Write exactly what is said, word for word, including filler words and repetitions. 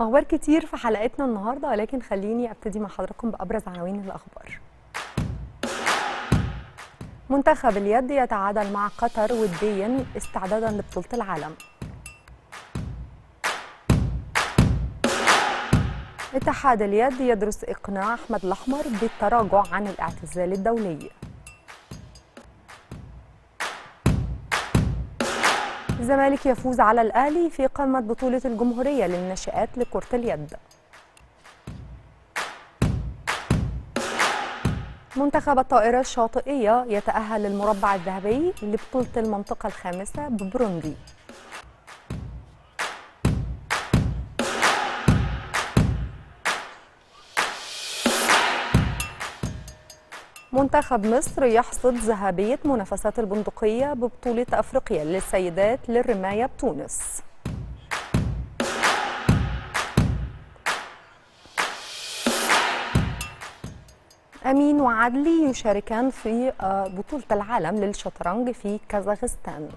أخبار كتير في حلقتنا النهارده، ولكن خليني أبتدي مع حضراتكم بأبرز عناوين الأخبار. منتخب اليد يتعادل مع قطر وديا استعدادا لبطولة العالم. اتحاد اليد يدرس إقناع أحمد الأحمر بالتراجع عن الاعتزال الدولي. الزمالك يفوز على الأهلي في قمة بطولة الجمهورية للناشئات لكرة اليد. منتخب الطائرة الشاطئية يتأهل للمربع الذهبي لبطولة المنطقة الخامسة ببروندي. منتخب مصر يحصد ذهبية منافسات البندقية ببطولة أفريقيا للسيدات للرماية بتونس. أمين وعدلي يشاركان في بطولة العالم للشطرنج في كازاخستان.